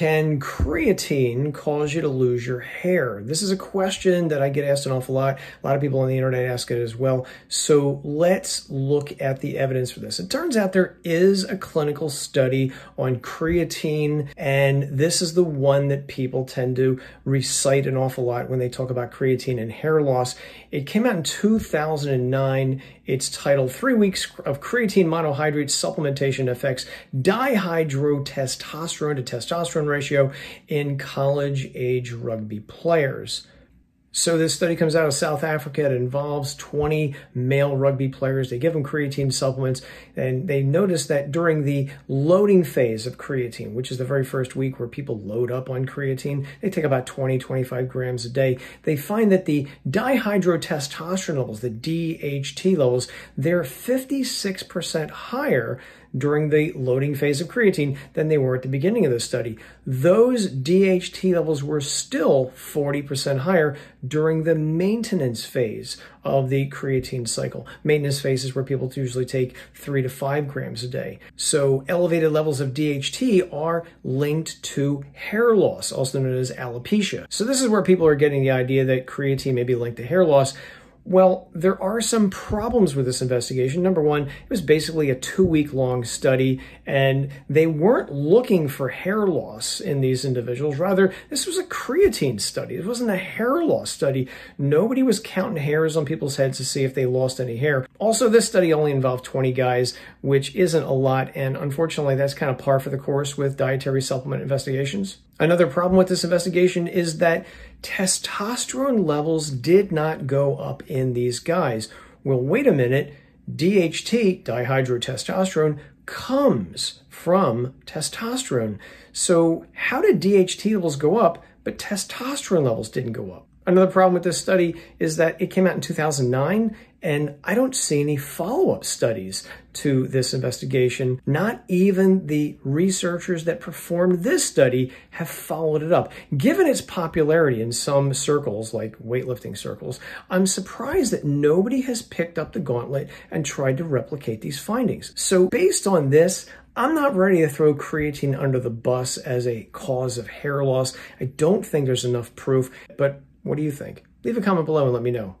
Can creatine cause you to lose your hair? This is a question that I get asked an awful lot. A lot of people on the internet ask it as well. So let's look at the evidence for this. It turns out there is a clinical study on creatine, and this is the one that people tend to recite an awful lot when they talk about creatine and hair loss. It came out in 2009. It's titled 3 Weeks of Creatine Monohydrate Supplementation Affects Dihydrotestosterone to Testosterone Ratio in College-Age Rugby Players. So this study comes out of South Africa. It involves 20 male rugby players. They give them creatine supplements, and they noticed that during the loading phase of creatine, which is the very first week where people load up on creatine, they take about 20, 25 grams a day. They find that the dihydrotestosterone levels, the DHT levels, they're 56% higher during the loading phase of creatine than they were at the beginning of the study. Those DHT levels were still 40% higher during the maintenance phase of the creatine cycle. Maintenance phase is where people usually take 3 to 5 grams a day. So elevated levels of DHT are linked to hair loss, also known as alopecia. So this is where people are getting the idea that creatine may be linked to hair loss. Well, there are some problems with this investigation. Number one, it was basically a 2-week-long study, and they weren't looking for hair loss in these individuals. Rather, this was a creatine study. It wasn't a hair loss study. Nobody was counting hairs on people's heads to see if they lost any hair. Also, this study only involved 20 guys, which isn't a lot, and unfortunately, that's kind of par for the course with dietary supplement investigations. Another problem with this investigation is that testosterone levels did not go up in these guys. Well, wait a minute, DHT, dihydrotestosterone, comes from testosterone. So how did DHT levels go up, but testosterone levels didn't go up? Another problem with this study is that it came out in 2009, and I don't see any follow-up studies to this investigation. Not even the researchers that performed this study have followed it up. Given its popularity in some circles, like weightlifting circles, I'm surprised that nobody has picked up the gauntlet and tried to replicate these findings. So based on this, I'm not ready to throw creatine under the bus as a cause of hair loss. I don't think there's enough proof, but what do you think? Leave a comment below and let me know.